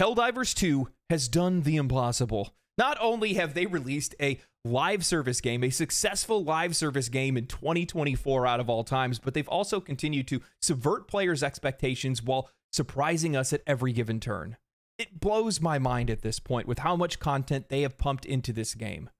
Helldivers 2 has done the impossible. Not only have they released a live service game, a successful live service game in 2024 out of all times, but they've also continued to subvert players' expectations while surprising us at every given turn. It blows my mind at this point with how much content they have pumped into this game.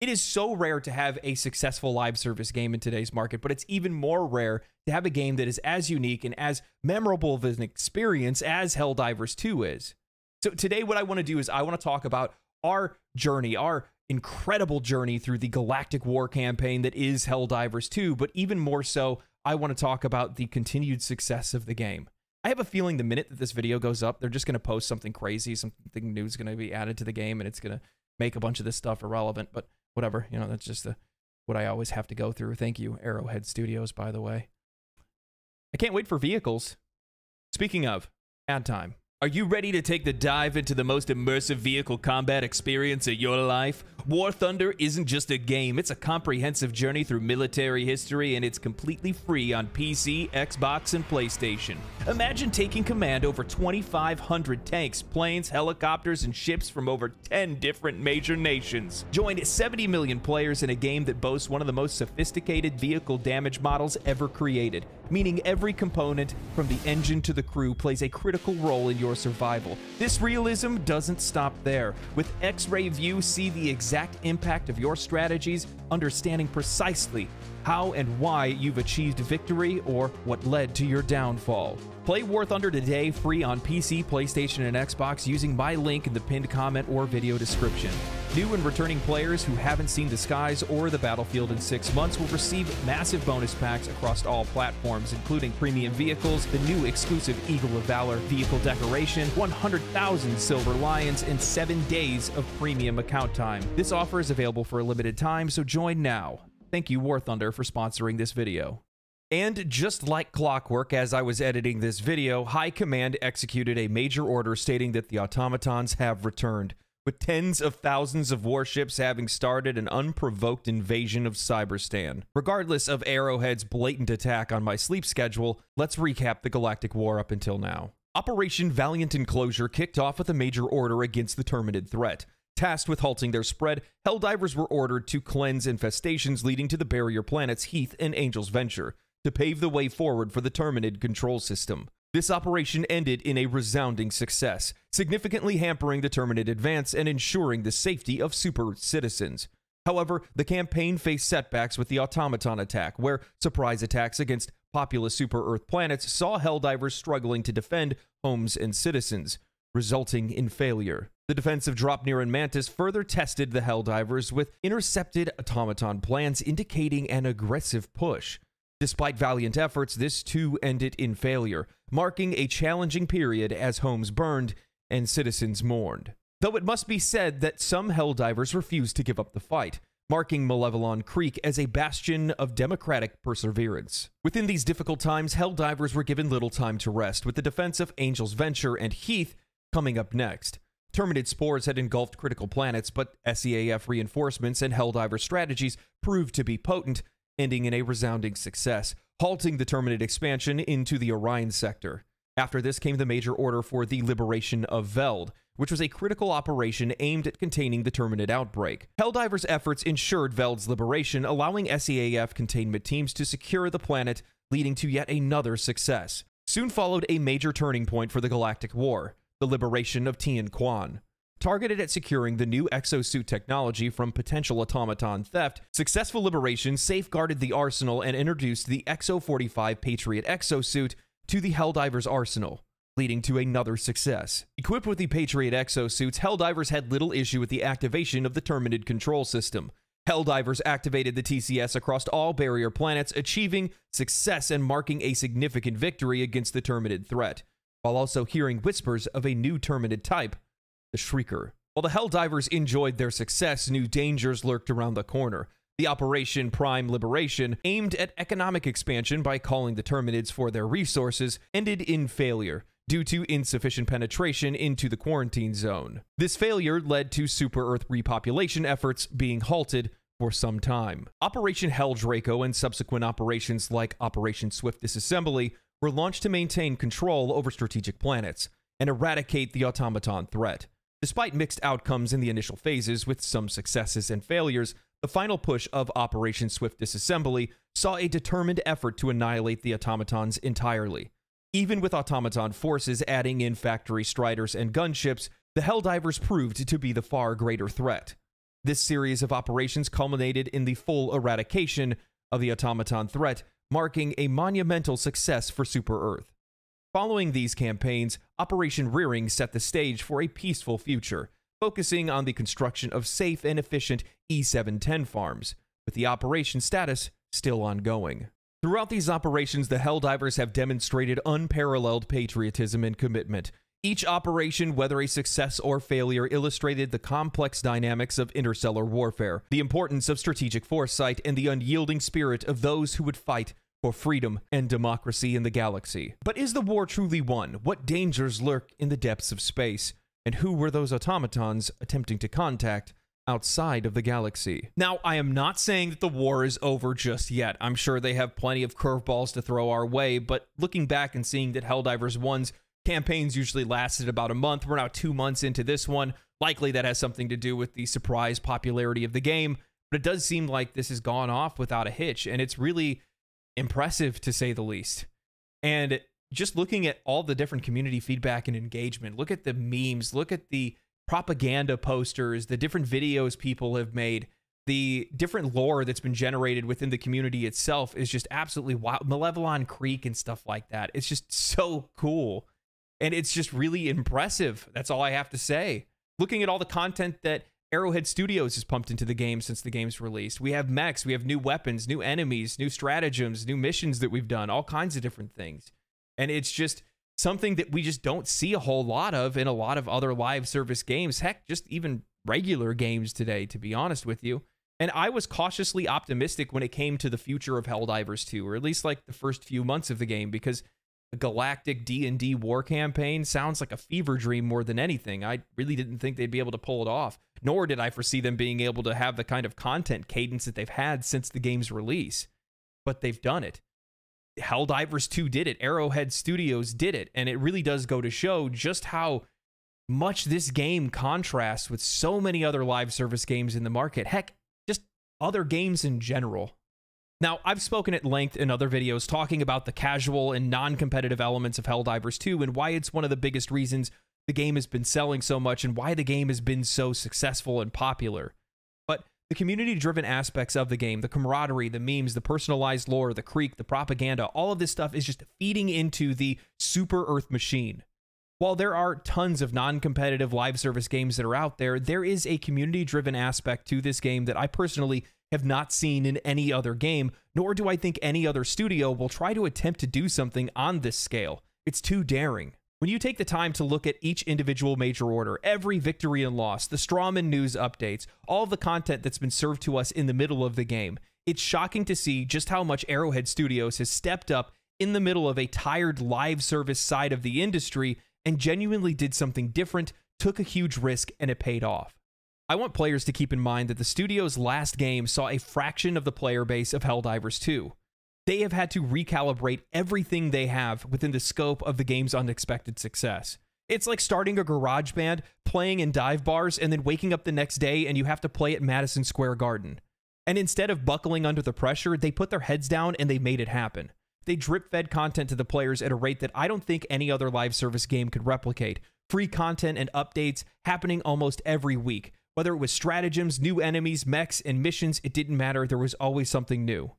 It is so rare to have a successful live service game in today's market, but it's even more rare to have a game that is as unique and as memorable of an experience as Helldivers 2 is. So today what I want to do is I want to talk about our journey, our incredible journey through the Galactic War campaign that is Helldivers 2, but even more so, I want to talk about the continued success of the game. I have a feeling the minute that this video goes up, they're just going to post something crazy, something new is going to be added to the game, and it's going to make a bunch of this stuff irrelevant, but whatever, you know, that's just what I always have to go through. Thank you, Arrowhead Studios, by the way. I can't wait for vehicles. Speaking of, ad time. Are you ready to take the dive into the most immersive vehicle combat experience of your life? War Thunder isn't just a game, it's a comprehensive journey through military history, and it's completely free on PC, Xbox, and PlayStation. Imagine taking command over 2,500 tanks, planes, helicopters, and ships from over 10 different major nations. Join 70 million players in a game that boasts one of the most sophisticated vehicle damage models ever created, meaning every component, from the engine to the crew, plays a critical role in your survival. This realism doesn't stop there. With X-ray view, see the exact impact of your strategies, understanding precisely how and why you've achieved victory or what led to your downfall. Play War Thunder today, free on PC, PlayStation, and Xbox using my link in the pinned comment or video description. New and returning players who haven't seen the skies or the battlefield in 6 months will receive massive bonus packs across all platforms, including premium vehicles, the new exclusive Eagle of Valor vehicle decoration, 100,000 Silver Lions, and 7 days of premium account time. This offer is available for a limited time, so join now. Thank you, War Thunder, for sponsoring this video. And just like clockwork, as I was editing this video, High Command executed a major order stating that the automatons have returned, with tens of thousands of warships having started an unprovoked invasion of Cyberstan. Regardless of Arrowhead's blatant attack on my sleep schedule, let's recap the Galactic War up until now. Operation Valiant Enclosure kicked off with a major order against the Terminated Threat. Tasked with halting their spread, Helldivers were ordered to cleanse infestations leading to the barrier planets Heath and Angel's Venture, to pave the way forward for the Terminated control system. This operation ended in a resounding success, significantly hampering the Terminated advance and ensuring the safety of super citizens. However, the campaign faced setbacks with the automaton attack, where surprise attacks against populous super-Earth planets saw Helldivers struggling to defend homes and citizens, resulting in failure. The defense of Dropnir and Mantis further tested the Helldivers with intercepted automaton plans indicating an aggressive push. Despite valiant efforts, this too ended in failure, marking a challenging period as homes burned and citizens mourned. Though it must be said that some Helldivers refused to give up the fight, marking Malevolon Creek as a bastion of democratic perseverance. Within these difficult times, Helldivers were given little time to rest, with the defense of Angel's Venture and Heath coming up next. Terminated spores had engulfed critical planets, but SEAF reinforcements and Helldiver strategies proved to be potent, ending in a resounding success, halting the Terminated expansion into the Orion sector. After this came the major order for the liberation of Veld, which was a critical operation aimed at containing the Terminated outbreak. Helldivers' efforts ensured Veld's liberation, allowing SEAF containment teams to secure the planet, leading to yet another success. Soon followed a major turning point for the Galactic War, the liberation of Tian Quan. Targeted at securing the new exosuit technology from potential automaton theft, successful liberation safeguarded the arsenal and introduced the Exo-45 Patriot Exosuit to the Helldivers' arsenal, leading to another success. Equipped with the Patriot Exosuits, Helldivers had little issue with the activation of the Terminated control system. Helldivers activated the TCS across all barrier planets, achieving success and marking a significant victory against the Terminated threat, while also hearing whispers of a new Terminated type, the Shrieker. While the Helldivers enjoyed their success, new dangers lurked around the corner. The Operation Prime Liberation, aimed at economic expansion by calling the Terminateds for their resources, ended in failure due to insufficient penetration into the quarantine zone. This failure led to super-Earth repopulation efforts being halted for some time. Operation Hell Draco and subsequent operations like Operation Swift Disassembly were launched to maintain control over strategic planets, and eradicate the automaton threat. Despite mixed outcomes in the initial phases, with some successes and failures, the final push of Operation Swift Disassembly saw a determined effort to annihilate the automatons entirely. Even with automaton forces adding in factory striders and gunships, the Helldivers proved to be the far greater threat. This series of operations culminated in the full eradication of the automaton threat, marking a monumental success for Super-Earth. Following these campaigns, Operation Rearing set the stage for a peaceful future, focusing on the construction of safe and efficient E-710 farms, with the operation status still ongoing. Throughout these operations, the Helldivers have demonstrated unparalleled patriotism and commitment. Each operation, whether a success or failure, illustrated the complex dynamics of interstellar warfare, the importance of strategic foresight, and the unyielding spirit of those who would fight for freedom and democracy in the galaxy. But is the war truly won? What dangers lurk in the depths of space? And who were those automatons attempting to contact outside of the galaxy? Now, I am not saying that the war is over just yet. I'm sure they have plenty of curveballs to throw our way, but looking back and seeing that Helldivers 1's campaigns usually lasted about a month, we're now 2 months into this one. Likely that has something to do with the surprise popularity of the game, but it does seem like this has gone off without a hitch, and it's really impressive to say the least. And just looking at all the different community feedback and engagement, look at the memes, look at the propaganda posters, the different videos people have made, the different lore that's been generated within the community itself is just absolutely wild. Malevolon Creek and stuff like that. It's just so cool. And it's just really impressive. That's all I have to say. Looking at all the content that Arrowhead Studios has pumped into the game since the game's released. We have mechs, we have new weapons, new enemies, new stratagems, new missions that we've done, all kinds of different things. And it's just something that we just don't see a whole lot of in a lot of other live service games. Heck, just even regular games today, to be honest with you. And I was cautiously optimistic when it came to the future of Helldivers 2, or at least like the first few months of the game, because a galactic D&D war campaign sounds like a fever dream more than anything. I really didn't think they'd be able to pull it off, nor did I foresee them being able to have the kind of content cadence that they've had since the game's release. But they've done it. Helldivers 2 did it. Arrowhead Studios did it. And it really does go to show just how much this game contrasts with so many other live service games in the market. Heck, just other games in general. Now, I've spoken at length in other videos talking about the casual and non-competitive elements of Helldivers 2 and why it's one of the biggest reasons the game has been selling so much and why the game has been so successful and popular. But the community-driven aspects of the game, the camaraderie, the memes, the personalized lore, the creek, the propaganda, all of this stuff is just feeding into the Super-Earth machine. While there are tons of non-competitive live service games that are out there, there is a community-driven aspect to this game that I personally have not seen in any other game, nor do I think any other studio will try to attempt to do something on this scale. It's too daring. When you take the time to look at each individual major order, every victory and loss, the Strawman news updates, all the content that's been served to us in the middle of the game, it's shocking to see just how much Arrowhead Studios has stepped up in the middle of a tired live service side of the industry and genuinely did something different, took a huge risk, and it paid off. I want players to keep in mind that the studio's last game saw a fraction of the player base of Helldivers 2. They have had to recalibrate everything they have within the scope of the game's unexpected success. It's like starting a garage band, playing in dive bars, and then waking up the next day and you have to play at Madison Square Garden. And instead of buckling under the pressure, they put their heads down and they made it happen. They drip-fed content to the players at a rate that I don't think any other live service game could replicate. Free content and updates happening almost every week. Whether it was stratagems, new enemies, mechs, and missions, it didn't matter. There was always something new.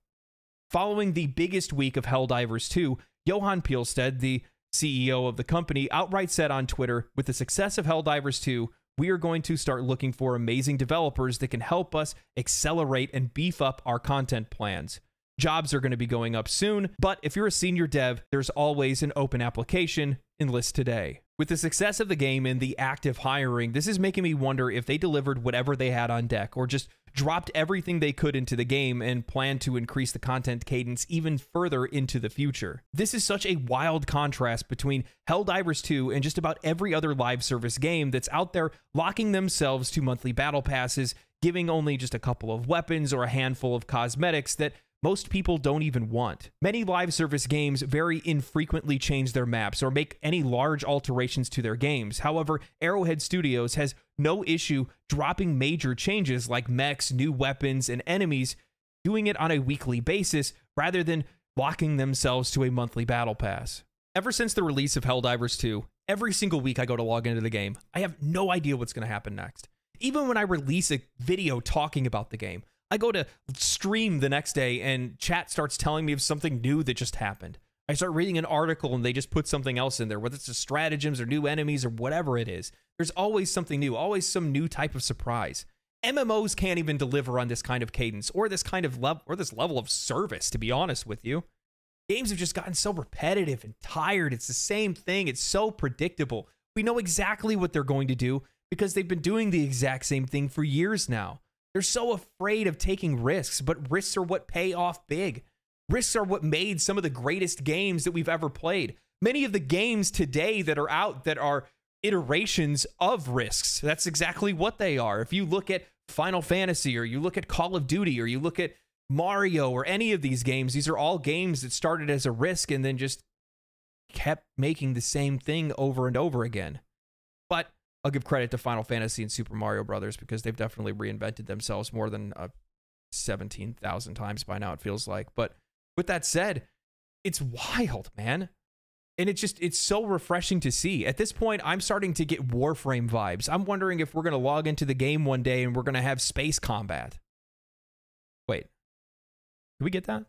Following the biggest week of Helldivers 2, Johan Pilestedt, the CEO of the company, outright said on Twitter, "With the success of Helldivers 2, we are going to start looking for amazing developers that can help us accelerate and beef up our content plans. Jobs are going to be going up soon, but if you're a senior dev, there's always an open application. Enlist today." With the success of the game and the active hiring, this is making me wonder if they delivered whatever they had on deck or just dropped everything they could into the game and planned to increase the content cadence even further into the future. This is such a wild contrast between Helldivers 2 and just about every other live service game that's out there locking themselves to monthly battle passes, giving only just a couple of weapons or a handful of cosmetics that most people don't even want. Many live service games very infrequently change their maps or make any large alterations to their games. However, Arrowhead Studios has no issue dropping major changes like mechs, new weapons, and enemies, doing it on a weekly basis rather than locking themselves to a monthly battle pass. Ever since the release of Helldivers 2, every single week I go to log into the game, I have no idea what's going to happen next. Even when I release a video talking about the game, I go to stream the next day and chat starts telling me of something new that just happened. I start reading an article and they just put something else in there, whether it's just stratagems or new enemies or whatever it is. There's always something new, always some new type of surprise. MMOs can't even deliver on this kind of cadence or this kind of level or this level of service, to be honest with you. Games have just gotten so repetitive and tired. It's the same thing. It's so predictable. We know exactly what they're going to do because they've been doing the exact same thing for years now. They're so afraid of taking risks, but risks are what pay off big. Risks are what made some of the greatest games that we've ever played. Many of the games today that are out that are iterations of risks. That's exactly what they are. If you look at Final Fantasy or you look at Call of Duty or you look at Mario or any of these games, these are all games that started as a risk and then just kept making the same thing over and over again. But I'll give credit to Final Fantasy and Super Mario Brothers because they've definitely reinvented themselves more than 17,000 times by now, it feels like. But with that said, it's wild, man. And it's so refreshing to see. At this point, I'm starting to get Warframe vibes. I'm wondering if we're going to log into the game one day and we're going to have space combat. Wait. Did we get that?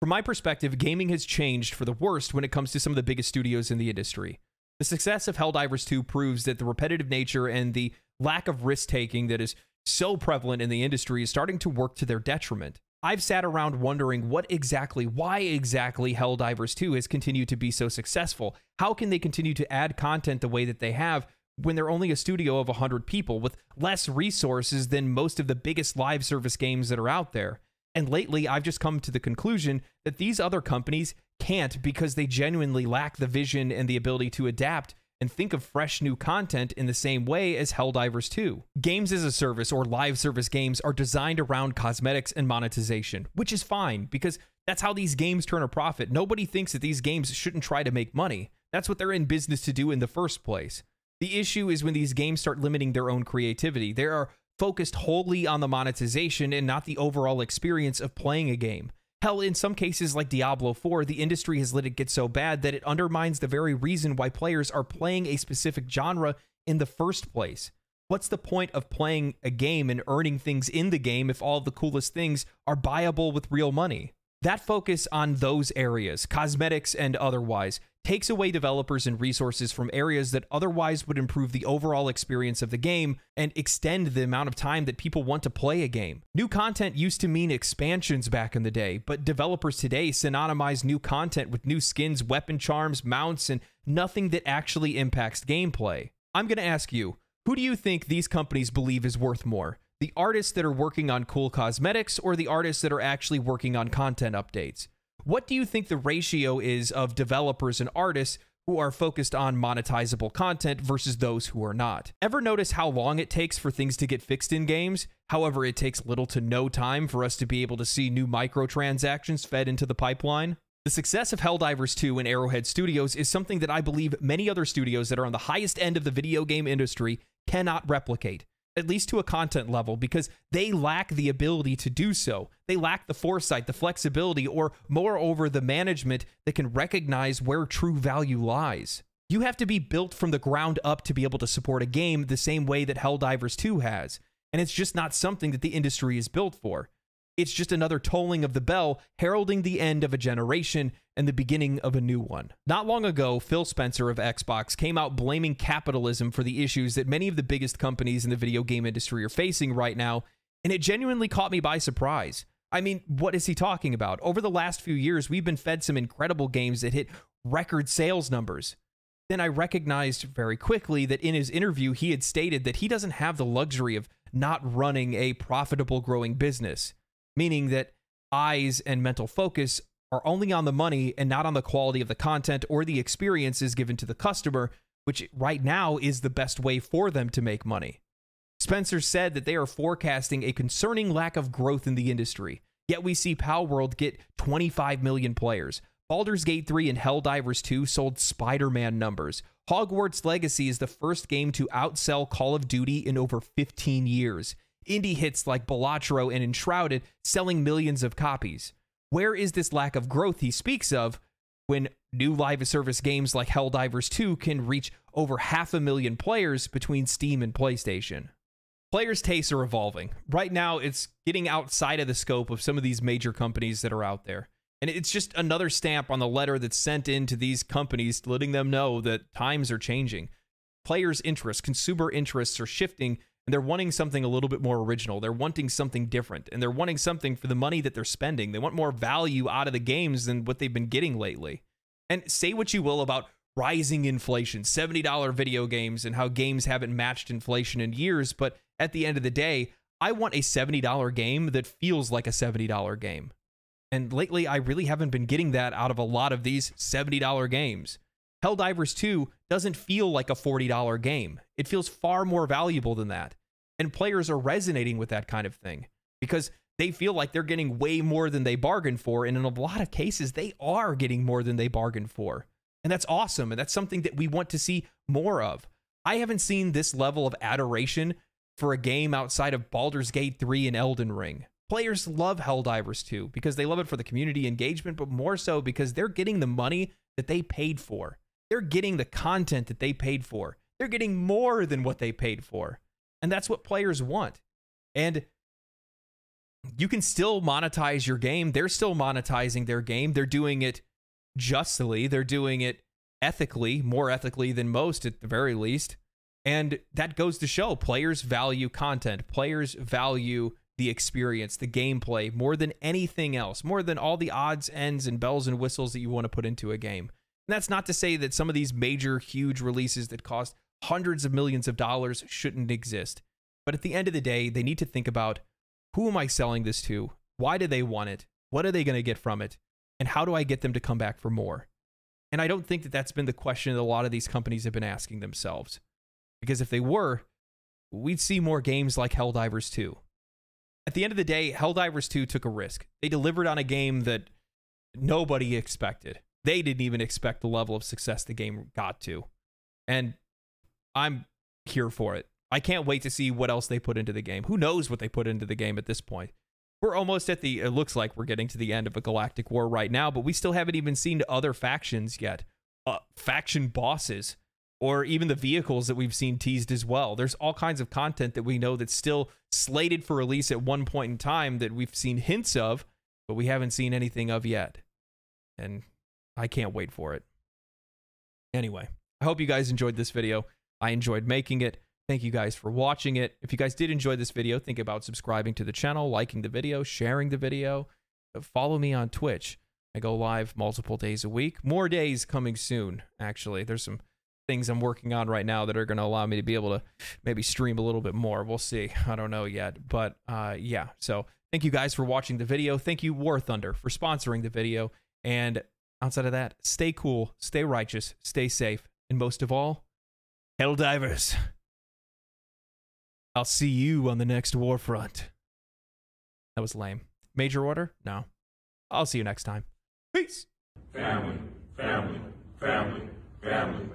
From my perspective, gaming has changed for the worst when it comes to some of the biggest studios in the industry. The success of Helldivers 2 proves that the repetitive nature and the lack of risk-taking that is so prevalent in the industry is starting to work to their detriment. I've sat around wondering why exactly Helldivers 2 has continued to be so successful. How can they continue to add content the way that they have when they're only a studio of 100 people with less resources than most of the biggest live service games that are out there? And lately, I've just come to the conclusion that these other companies can't because they genuinely lack the vision and the ability to adapt and think of fresh new content in the same way as Helldivers 2. Games as a service or live service games are designed around cosmetics and monetization, which is fine because that's how these games turn a profit. Nobody thinks that these games shouldn't try to make money. That's what they're in business to do in the first place. The issue is when these games start limiting their own creativity. They are focused wholly on the monetization and not the overall experience of playing a game. Hell, in some cases like Diablo 4, the industry has let it get so bad that it undermines the very reason why players are playing a specific genre in the first place. What's the point of playing a game and earning things in the game if all the coolest things are buyable with real money? That focus on those areas, cosmetics and otherwise, takes away developers and resources from areas that otherwise would improve the overall experience of the game and extend the amount of time that people want to play a game. New content used to mean expansions back in the day, but developers today synonymize new content with new skins, weapon charms, mounts, and nothing that actually impacts gameplay. I'm going to ask you, who do you think these companies believe is worth more? The artists that are working on cool cosmetics or the artists that are actually working on content updates? What do you think the ratio is of developers and artists who are focused on monetizable content versus those who are not? Ever notice how long it takes for things to get fixed in games? However, it takes little to no time for us to be able to see new microtransactions fed into the pipeline. The success of Helldivers 2 and Arrowhead Studios is something that I believe many other studios that are on the highest end of the video game industry cannot replicate, at least to a content level, because they lack the ability to do so. They lack the foresight, the flexibility, or moreover, the management that can recognize where true value lies. You have to be built from the ground up to be able to support a game the same way that Helldivers 2 has, and it's just not something that the industry is built for. It's just another tolling of the bell, heralding the end of a generation and the beginning of a new one. Not long ago, Phil Spencer of Xbox came out blaming capitalism for the issues that many of the biggest companies in the video game industry are facing right now, and it genuinely caught me by surprise. I mean, what is he talking about? Over the last few years, we've been fed some incredible games that hit record sales numbers. Then I recognized very quickly that in his interview, he had stated that he doesn't have the luxury of not running a profitable growing business, meaning that eyes and mental focus are only on the money and not on the quality of the content or the experiences given to the customer, which right now is the best way for them to make money. Spencer said that they are forecasting a concerning lack of growth in the industry. yet we see Palworld get 25 million players. Baldur's Gate 3 and Helldivers 2 sold Spider-Man numbers. Hogwarts Legacy is the first game to outsell Call of Duty in over 15 years. Indie hits like Bellatro and Enshrouded selling millions of copies. Where is this lack of growth he speaks of when new live-service games like Helldivers 2 can reach over 500,000 players between Steam and PlayStation? Players' tastes are evolving. Right now, it's getting outside of the scope of some of these major companies that are out there. And it's just another stamp on the letter that's sent in to these companies, letting them know that times are changing. Players' interests, consumer interests are shifting, and they're wanting something a little bit more original. They're wanting something different, and they're wanting something for the money that they're spending. They want more value out of the games than what they've been getting lately. And say what you will about rising inflation, $70 video games, and how games haven't matched inflation in years, but at the end of the day, I want a $70 game that feels like a $70 game. And lately, I really haven't been getting that out of a lot of these $70 games. Helldivers 2 doesn't feel like a $40 game. It feels far more valuable than that. And players are resonating with that kind of thing because they feel like they're getting way more than they bargained for. And in a lot of cases, they are getting more than they bargained for. And that's awesome. And that's something that we want to see more of. I haven't seen this level of adoration for a game outside of Baldur's Gate 3 and Elden Ring. Players love Helldivers 2 because they love it for the community engagement, but more so because they're getting the money that they paid for. They're getting the content that they paid for. They're getting more than what they paid for. And that's what players want. And you can still monetize your game. They're still monetizing their game. They're doing it justly. They're doing it ethically, more ethically than most at the very least. And that goes to show players value content. Players value the experience, the gameplay, more than anything else, more than all the odds, ends, and bells and whistles that you want to put into a game. And that's not to say that some of these major, huge releases that cost hundreds of millions of dollars shouldn't exist. But at the end of the day, they need to think about, who am I selling this to? Why do they want it? What are they going to get from it? And how do I get them to come back for more? And I don't think that that's been the question that a lot of these companies have been asking themselves. Because if they were, we'd see more games like Helldivers 2. At the end of the day, Helldivers 2 took a risk. They delivered on a game that nobody expected. They didn't even expect the level of success the game got to. And I'm here for it. I can't wait to see what else they put into the game. Who knows what they put into the game at this point? We're almost at it looks like we're getting to the end of a galactic war right now, but we still haven't even seen other factions yet. Faction bosses, or even the vehicles that we've seen teased as well. There's all kinds of content that we know that's still slated for release at one point in time that we've seen hints of, but we haven't seen anything of yet. And I can't wait for it. Anyway, I hope you guys enjoyed this video. I enjoyed making it. Thank you guys for watching it. If you guys did enjoy this video, think about subscribing to the channel, liking the video, sharing the video. Follow me on Twitch. I go live multiple days a week. More days coming soon, actually. There's some things I'm working on right now that are going to allow me to be able to maybe stream a little bit more. We'll see. I don't know yet, but yeah. So thank you guys for watching the video. Thank you, War Thunder, for sponsoring the video. And outside of that, stay cool, stay righteous, stay safe, and most of all, Helldivers. I'll see you on the next Warfront. That was lame. Major order? No. I'll see you next time. Peace. Family, family, family, family.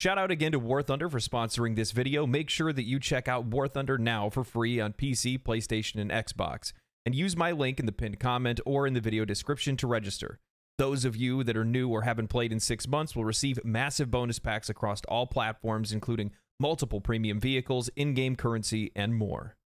Shout out again to War Thunder for sponsoring this video. Make sure that you check out War Thunder now for free on PC, PlayStation, and Xbox. And use my link in the pinned comment or in the video description to register. Those of you that are new or haven't played in 6 months will receive massive bonus packs across all platforms, including multiple premium vehicles, in-game currency, and more.